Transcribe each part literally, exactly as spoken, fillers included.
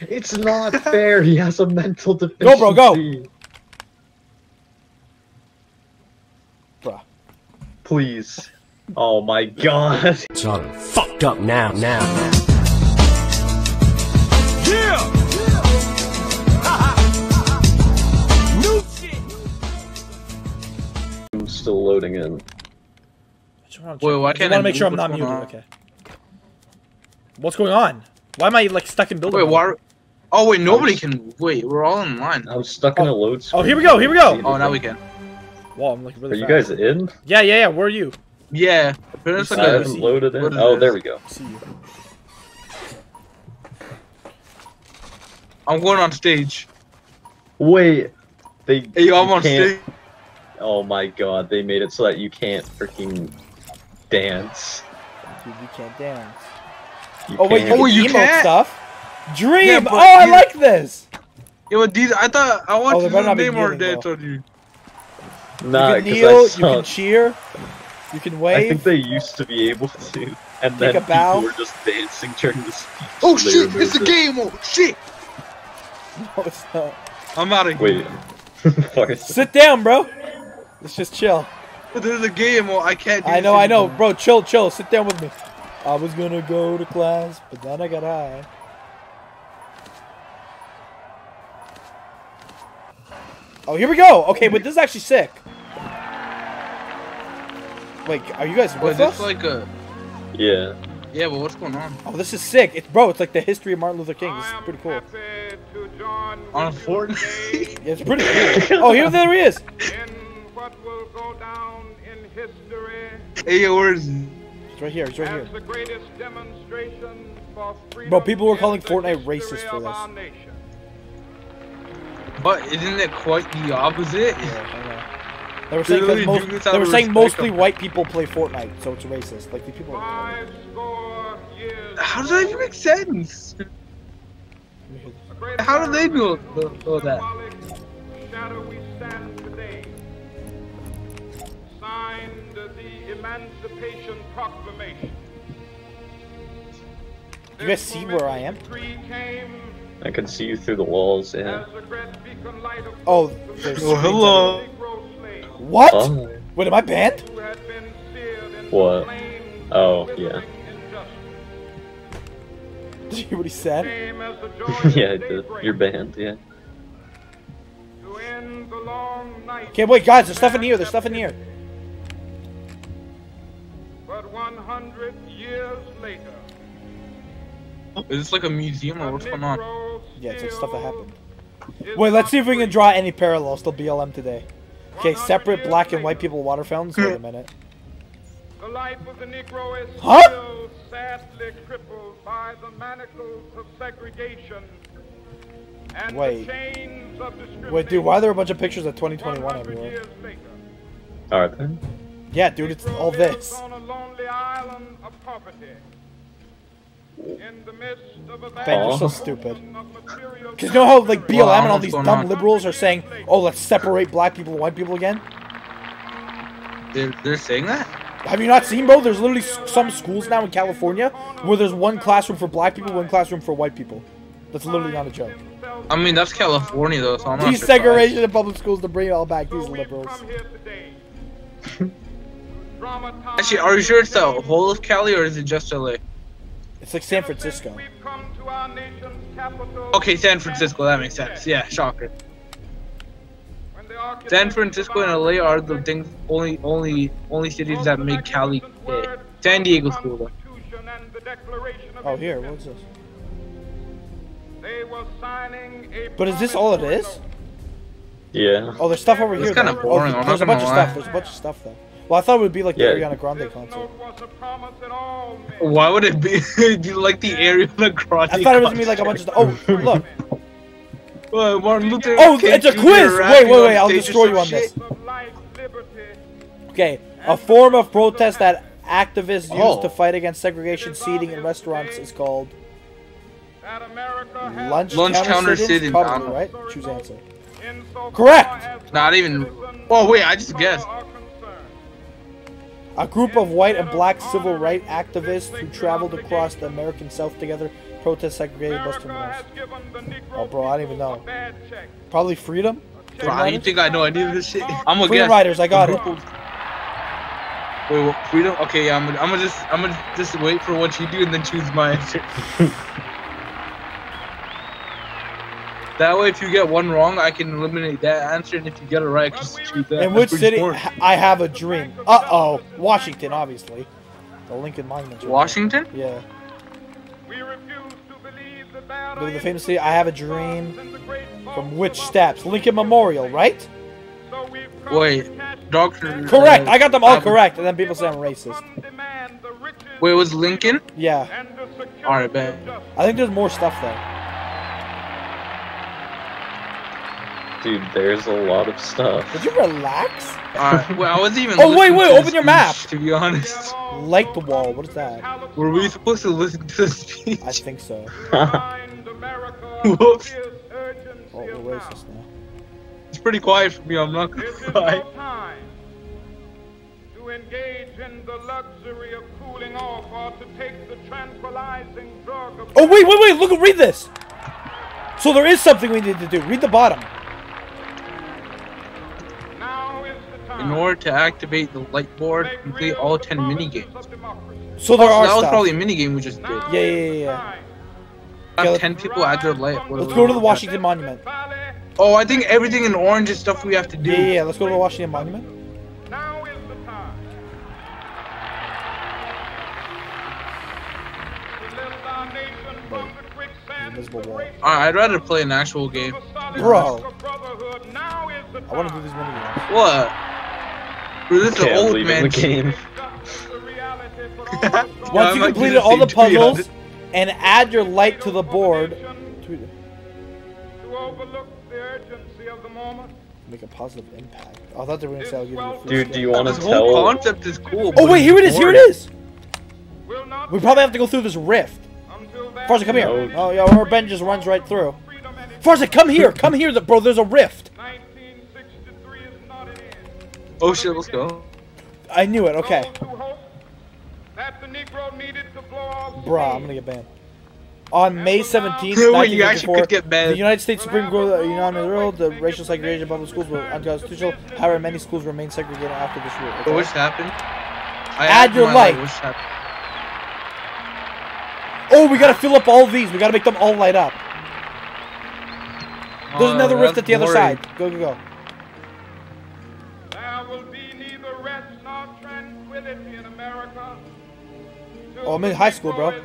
It's not fair. He has a mental deficiency. Go, bro, go. Bruh. Please. Oh my god. It's all fucked up now, now, now. Yeah! Yeah. New shit! I'm still loading in. Wait, why can't I, I want to make sure I'm not muted. Okay. What's going on? Why am I like stuck in building? Wait, why? Are... Oh wait, nobody was... can. Wait, we're all in line. I was stuck oh. in a load screen. Oh, here we go, here we go. Oh, now we can. Wow, I'm looking really. Are fast. You guys in? Yeah, yeah, yeah. Where are you? Yeah. I like haven't loaded in. Loaded oh, there we go. See you. I'm going on stage. Wait. They. Hey, yo, I'm on can't... stage. Oh my god, they made it so that you can't freaking dance. You can't dance. You oh wait, oh, you emote can't stuff. Dream. Yeah, oh, I like this. Yeah, but these, I thought I wanted oh, to name our dance on you. Nah, you can kneel, you can cheer, you can wave. I think they used to be able to, and then people were just dancing during the speech. Oh shit! It's the game. Oh shit! No, it's not. I'm out of here. Wait. Sit down, bro. Let's just chill. There's a game. Oh, I can't. Do I know. I know, bro. Chill, chill. Sit down with me. I was gonna go to class, but then I got high. Oh, here we go! Okay, but this is actually sick. Wait, are you guys with us? It's like a... Yeah. Yeah, but what's going on? Oh, this is sick. It's, bro, it's like the history of Martin Luther King. This is pretty cool. On Fortnite? Yeah, it's pretty cool. Oh, here there he is! In what will go down in history... Hey, where's... It's right here, it's right here. The greatest demonstration for freedom. Bro, people were calling Fortnite racist for this. But isn't it quite the opposite? Yeah, I know. They were saying, really most, they were saying mostly white people play Fortnite, so it's racist. Like, the people are... How does that even make sense? How do they do all that? Signed the Emancipation Proclamation. You guys see where I am? I can see you through the walls, yeah. Oh, there's oh hello! What? Oh. Wait, am I banned? What? Oh, yeah. Did you hear what he said? Yeah, I did. You're banned, yeah. Okay, wait, guys, there's stuff in here, there's stuff in here. But one hundred years later, is this like a museum or what's going on? Yeah, it's like stuff that happened. Wait, let's see if we can draw any parallels to B L M today. Okay, separate black and white people water fountains. Wait a minute. The life of the Negro is huh? still sadly crippled by the manacles of segregation. And wait. Wait, dude, why are there a bunch of pictures of twenty twenty-one everywhere? Alright then. Yeah, dude, it's all this. Bang, you're so stupid. Because you know how, like, B L M well, and all these dumb on. liberals are saying, oh, let's separate black people and white people again? They're, they're saying that? Have you not seen, bro? There's literally some schools now in California where there's one classroom for black people, one classroom for white people. That's literally not a joke. I mean, that's California, though, so I'm not surprised. Desegregation in public schools to bring it all back, these liberals. Actually, are you sure it's the whole of Cali, or is it just L A? It's like San Francisco. Okay, San Francisco, that makes sense. Yeah, shocker. San Francisco and L A are the things, only, only, only cities that make Cali gay. San Diego's cool, though. Oh, here, what's this? They were signing a but is this all it is? Yeah. Oh, there's stuff over it's here. It's kind of boring. Oh, there's a bunch of lie. stuff. There's a bunch of stuff though. Well, I thought it would be like yeah. the Ariana Grande concert. Why would it be? Do you like the Ariana Grande? I thought it was gonna be like a bunch of stuff. Oh, look. Well, Martin Luther. Oh, it's a quiz. Wait, wait, wait. I'll destroy you on shit. this. Okay, a form of protest that activists oh. use to fight against segregation, seating in restaurants is called. Lunch, Lunch counter sit-in, probably, right? Choose answer. Correct! Not even... Oh, wait, I just guessed. A group of white and black civil rights activists who traveled across the American South together protest segregated Western West. Oh, bro, I don't even know. Probably freedom. Bro, I don't think I know any of this shit. I'm gonna freedom guess. Riders, I got it. Wait, what, freedom? Okay, yeah, I'm gonna, I'm gonna just, I'm gonna just wait for what you do and then choose my answer. That way, if you get one wrong, I can eliminate that answer, and if you get it right, just choose that. In which city? Ha I have a dream. Uh oh, Washington, obviously. The Lincoln Monument. Washington? Yeah. We refuse to believe the battle. Look at the famous city. I have a dream. From which steps? Lincoln Memorial, right? Wait, Doctor. Correct. Uh, I got them all um, correct, and then people say I'm racist. Wait, was Lincoln? Yeah. All right, man. I think there's more stuff there. Dude, there's a lot of stuff. Did you relax? Uh, well, I wasn't even. Oh wait, wait! Open your map. To be honest. Like the wall. What is that? Were we supposed to listen to the speech? I think so. Whoops. Oh, we're racist now. It's pretty quiet for me. I'm not gonna lie. To engage in the luxury of cooling off, or to take the tranquilizing drug of. Oh wait, wait, wait! Look, read this. So there is something we need to do. Read the bottom. In order to activate the light board, complete all ten minigames. So there oh, so are that stuff. Was probably a minigame we just did. Yeah, yeah, yeah. yeah. Have okay, ten people at their light. Let's go to the Washington Monument. Oh, I think everything in orange is stuff we have to do. Yeah, yeah, yeah. Let's go to the Washington Monument. Now is the time. Bro, invisible wall. Alright, I'd rather play an actual game. Bro. I want to do this minigames. What? Bro, this is an old man game. Once you completed all the puzzles and add your light to the board, make a positive impact. I thought they were gonna say I'll give you free. Dude, do you want to tell? The whole concept is cool. Oh wait, here it is. Here it is. We probably have to go through this rift. Farza, come here. Oh yeah, our Ben just runs right through. Farza, come here. Come here, bro. There's a rift. Oh shit, let's go. I knew it, okay. Bruh, I'm gonna get banned. On May seventeenth, nineteen fifty-four, the United States Supreme Court of the United World, the racial segregation of public schools was unconstitutional. However, many schools remain segregated after this rule. Okay. What's happened? I Add your light. Oh, we gotta fill up all these. We gotta make them all light up. There's uh, another rift at the boring. Other side. Go, go, go. Oh, I'm in high school, bro.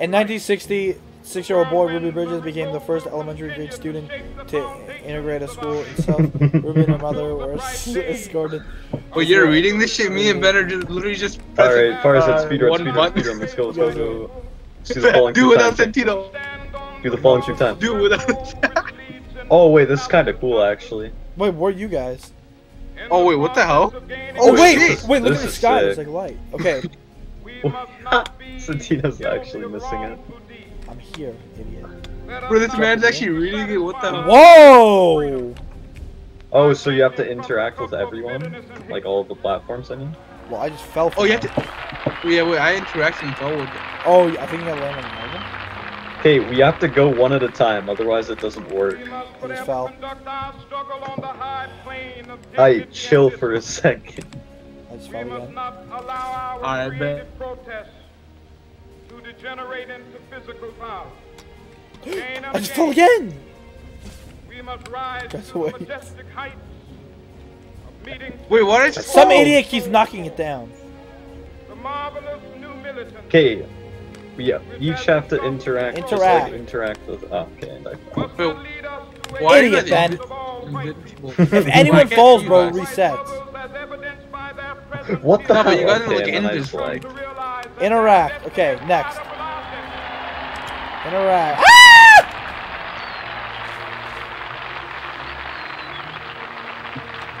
In nineteen sixty, six-year-old boy Ruby Bridges became the first elementary grade student to integrate a school in South. Ruby and her mother were escorted. Wait, you're reading this shit? Me and Ben are just literally just pressing all right, far as uh, speed run, speed run, speed run. Let's go, let's go, let's go. Do without Santino. Do the falling through time. Do without. Oh wait, this is kind of cool actually. Wait, where are you guys? Oh wait, what the hell? Oh wait, wait, wait look at the sky. There's like light. Okay. Santino's actually missing it. I'm here, idiot. Bro, this man's actually reading it. What the hell? Whoa! Oh, so you have to interact with everyone, like all of the platforms. I mean. Well, I just fell. For oh, you have to. Yeah, wait. I interacted and fell with it. Oh, I think I landed on the island. Hey, we have to go one at a time, otherwise it doesn't work. I just fell. Hey, chill for a second. I just fell again. Alright, bet. I just fell again! That's away. Wait, what did I just Some fall? Idiot keeps knocking it down. Okay. Yeah, each have to interact. Interact. Just, like, interact with. Oh, okay. Why idiot, Ben. If anyone falls, bro, resets. What the no, hell? You gotta okay, look in this like. Interact. Okay, next. Interact. Ah!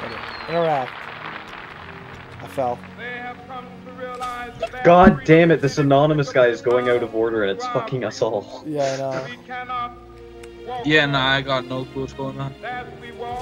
Okay. Interact. I fell. God damn it, this anonymous guy is going out of order and it's fucking us all. Yeah, I know. Yeah, nah, I got no clue what's going on.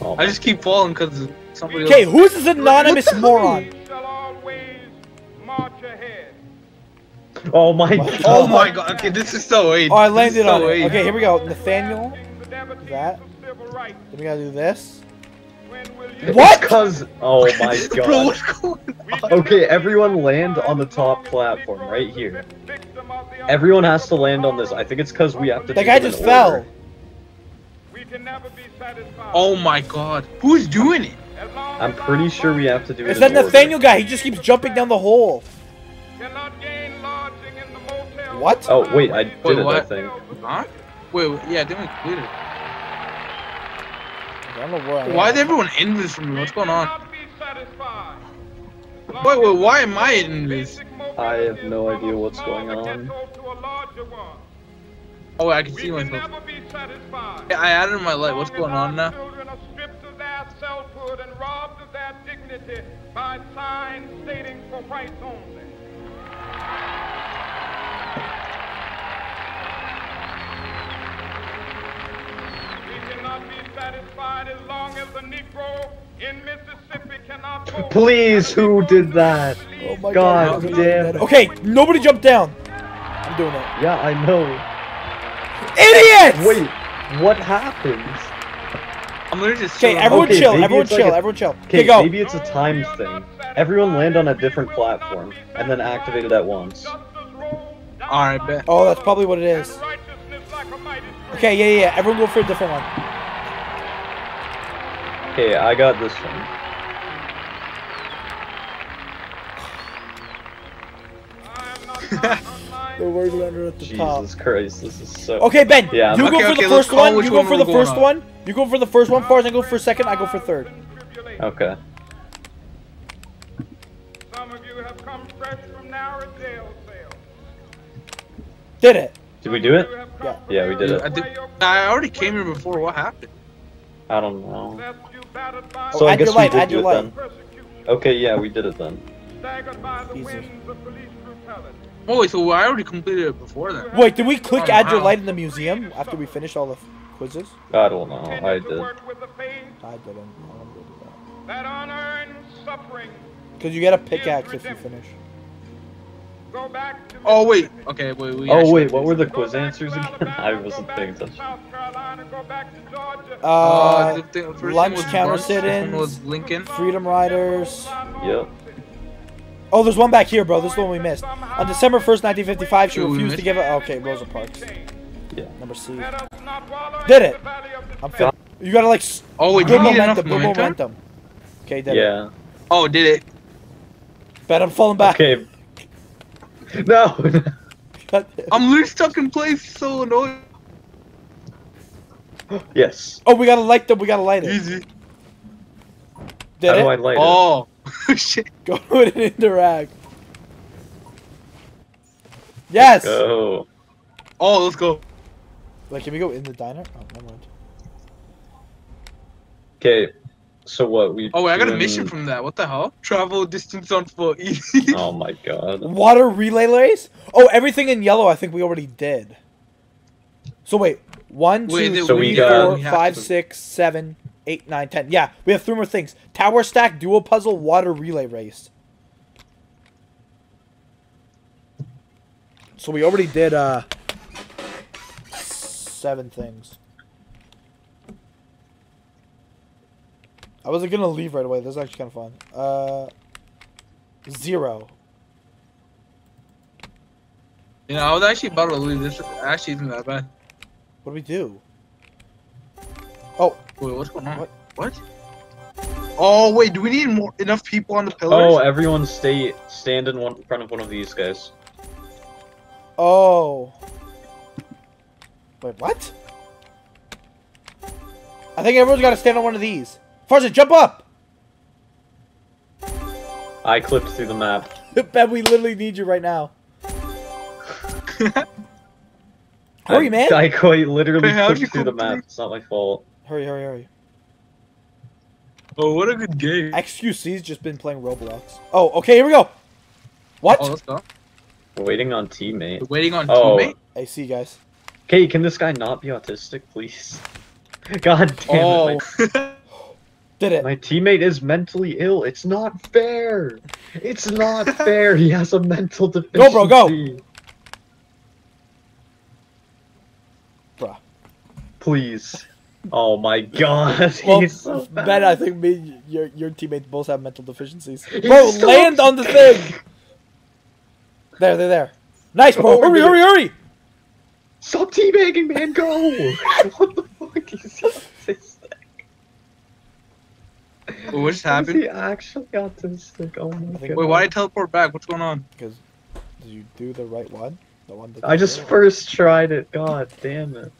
Oh, I just keep falling because somebody else. Okay, who's this anonymous moron? Oh my god. Oh my god. Okay, this is so eight. Oh, I landed on it. Okay, here we go. Nathaniel. That. Then we gotta do this. What? Because oh my god. Bro, what's going on? Okay, everyone land on the top platform right here. Everyone has to land on this. I think it's because we have to. That guy just fell. Oh my god. Who's doing it? I'm pretty sure we have to do it. It's that Nathaniel guy. He just keeps jumping down the hole. What? Oh wait, I did wait, it. What? I think. Huh? Wait, wait, yeah, then we cleared it. I don't know why. Why is everyone in this room? What's going on? Wait, wait, why am I in this? I have no idea what's going on. Oh, I can see myself. Yeah, I added my light. What's going on now? Please, who did that? Oh my god, god damn. Okay, nobody jump down. I'm doing it. Yeah, I know. Idiots! Wait, what happens? I'm literally just okay, everyone okay, chill, everyone chill, like a, everyone chill. Okay, go. Maybe it's a timed thing. Everyone land on a different platform and then activate it at once. Alright, bet. Oh, that's probably what it is. Okay, yeah, yeah, yeah. Everyone go for a different one. Okay, I got this one. The word letter at the Jesus top. Jesus Christ, this is so... Okay, Ben, yeah, you, okay, go okay, let's call which one we're going on. You go for the first one. You go for the first one. You go for the first one, Farzan, I go for second, I go for third. Okay. Some of you have come fresh from narrow jail cells. Did it. Did we do it? Yeah, yeah, we did it. I, did, I already came here before. What happened? I don't know. So oh, I guess light, we did do it light. Then. Okay, yeah, we did it then. Easy. Oh wait, so I already completed it before then. Wait, did we click oh, add wow. your light in the museum after we finished all the quizzes? I don't know. I did. I didn't. I didn't. Because you get a pickaxe if you finish. Go back to oh wait, okay, wait, we Oh wait, what were the quiz answers again? I wasn't paying attention. Uh, uh the first lunch was counter sit-ins was Lincoln. Freedom Riders. Yep. Oh, there's one back here, bro. This is the one we missed. On December first, nineteen fifty-five, she Ooh, refused to give it. Okay, Rosa Parks. Yeah. Number C. Did it! I'm fit. You gotta like. Oh wait, good momentum, good momentum. momentum. Okay, did yeah. it. Yeah. Oh, did it? Bet I'm falling back. Okay. No! I'm literally stuck in place, so annoying. Yes. Oh, we gotta light them, we gotta light it. Easy. Did How it? do I light oh. it? Oh, shit. Go and interact. Yes! Go. Oh, let's go. Like, can we go in the diner? Oh, never mind. Okay. So what we? Oh wait, I got a mission from that. What the hell? Travel distance on foot. Oh my god. Water relay race. Oh, everything in yellow. I think we already did. So wait, one, wait, two, so three, got, four, five, to... six, seven, eight, nine, ten. Yeah, we have three more things: tower stack, duo puzzle, water relay race. So we already did uh seven things. I wasn't gonna leave right away. This is actually kind of fun. Uh, zero. You know, I was actually about to leave. This actually isn't that bad. What do we do? Oh, wait, what's going on? What? What? Oh wait, do we need more enough people on the pillars? Oh, everyone stay stand in one in front of one of these guys. Oh. Wait, what? I think everyone's got to stand on one of these. Farzan, jump up! I clipped through the map. Ben, we literally need you right now. Hurry, I, man! I quite literally hey, clipped through the map. It's not my fault. Hurry, hurry, hurry. Oh, what a good game. X Q C's just been playing Roblox. Oh, okay, here we go! What? Oh, let's go. We're waiting on teammate. We're waiting on oh. teammate? I see you guys. Okay, can this guy not be autistic, please? God damn oh. it. My Did it. My teammate is mentally ill. It's not fair. It's not fair. He has a mental deficiency. Go, bro, go. Bruh. Please. Oh my god. Well, he's so bad. Ben, I think me and your, your teammate both have mental deficiencies. He's Bro, so land on the thing! There, there, there. Nice, bro! Oh, hurry, hurry, hurry! Stop teabagging, man! Go! What the fuck is this thing? What just happened? Is he actually autistic? Oh my god. Wait, why did I teleport back? What's going on? Because did you do the right one? The one that I just first tried it. God damn it.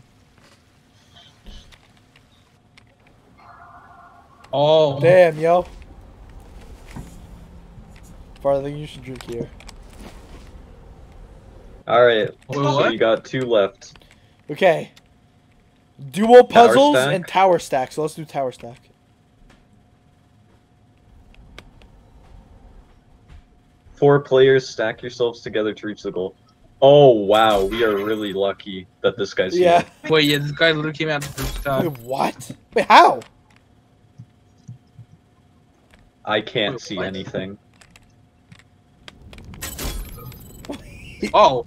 Oh damn, yo! Farthing, you should drink here. All right, so you got two left. Okay. Dual puzzles tower and tower stack. So let's do tower stack. Four players stack yourselves together to reach the goal. Oh wow, we are really lucky that this guy's yeah. here. Wait, yeah, this guy literally came out the first time. Wait, what? Wait, how? I can't Wait, see what? anything. Oh,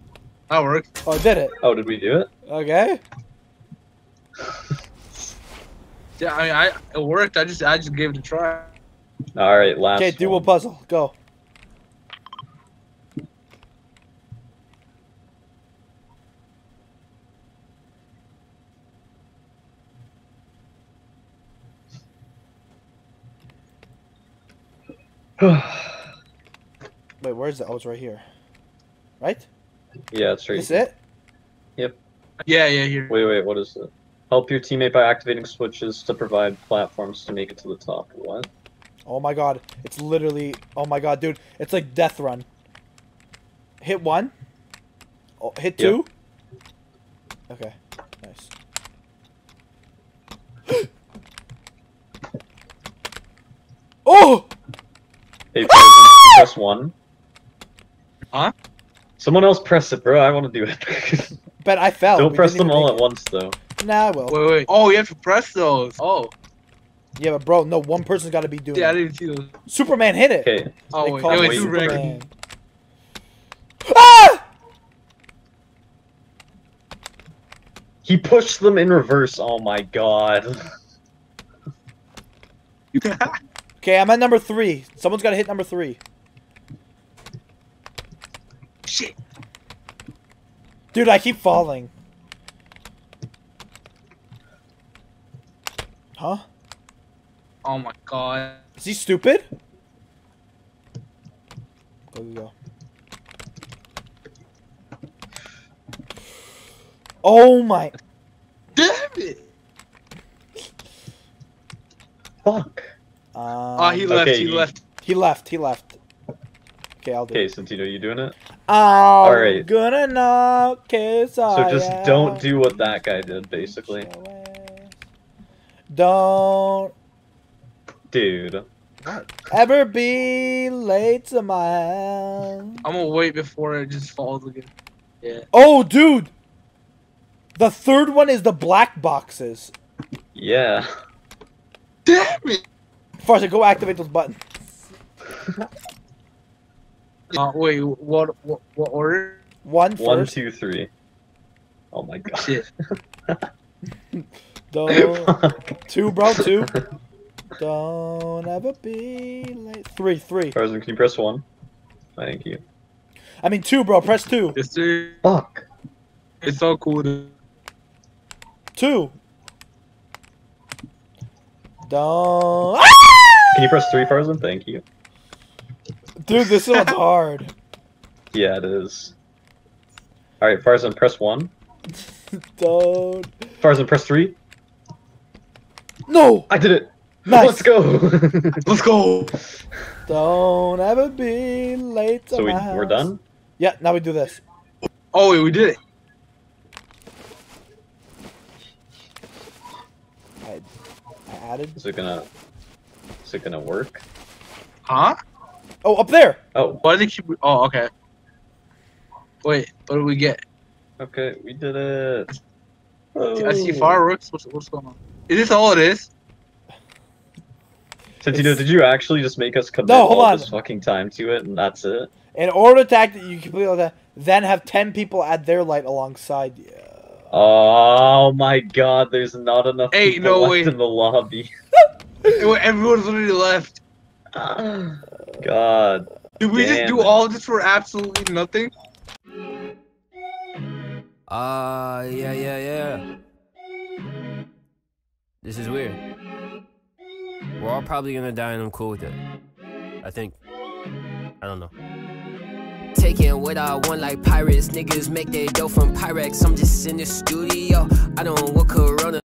that worked. Oh, did it? Oh, did we do it? Okay. Yeah, I mean, I it worked. I just, I just gave it a try. All right, last. Okay, dual one. puzzle. Go. Wait, where's the? Oh, it's right here. Right? Yeah, it's right. Is it? Yep. Yeah, yeah, here. Wait, wait, what is it? Help your teammate by activating switches to provide platforms to make it to the top. What? Oh my god. It's literally... Oh my god, dude. It's like Death Run. Hit one. Oh, hit two. Yep. Okay. Nice. Oh! Hey, press one. Huh? Someone else press it, bro. I want to do it. But I fell. Don't we press them all at once, though. Nah, I will. Wait, wait. Oh, you have to press those. Oh. Yeah, but bro, no, one person's got to be doing yeah, it. Yeah, I didn't see those. Superman hit it. Okay. Oh, wait. Wait, wait Superman. Ah! He pushed them in reverse. Oh, my God. Okay, I'm at number three. Someone's got to hit number three. Shit. Dude, I keep falling. Huh? Oh my god. Is he stupid? There we go. Oh my. Damn it! Fuck. Um, oh, he left, okay. he left. He left, he left. Okay, I'll do okay, it. Okay, Santino, you doing it? I'm All right. gonna knock his So I just out. don't do what that guy did, basically. Don't. Dude. Ever be late to my house. I'm gonna wait before it just falls again. Yeah. Oh, dude! The third one is the black boxes. Yeah. Damn it! Farsa, go activate those buttons. Uh, wait, what, what, what order? One, first. One, two, three. Oh my god. Shit. Don't, two, bro, two. Don't ever be late. Three, three. Tarzan, can you press one? Thank you. I mean two, bro, press two. It's two. Fuck. It's so cool, dude. Two. Don't. Can you press three, Tarzan? Thank you. Dude, this one's hard. Yeah, it is. Alright, Farzan, press one. Don't. Farzan, press three. No! I did it! Nice. Let's go! Let's go! Don't ever be late to So we, we're done? Yeah, now we do this. Oh, wait, we did it. I, I added. Is it gonna. Is it gonna work? Huh? Oh, up there! Oh, why did you? Oh, okay. Wait, what did we get? Okay, we did it. Oh. I see fireworks. What's, what's going on? Is this all it is? Santino, did you actually just make us commit no, hold all on. this fucking time to it, and that's it? In order to act, you completely like that, then have ten people add their light alongside you. Oh my God! There's not enough hey, people no left way. in the lobby. Everyone's already left. God. Did we just do all this for absolutely nothing? Ah, uh, yeah, yeah, yeah. This is weird. We're all probably gonna die, and I'm cool with it. I think. I don't know. Taking what I want like pirates. Niggas make their dough from Pyrex. I'm just in the studio. I don't want Corona.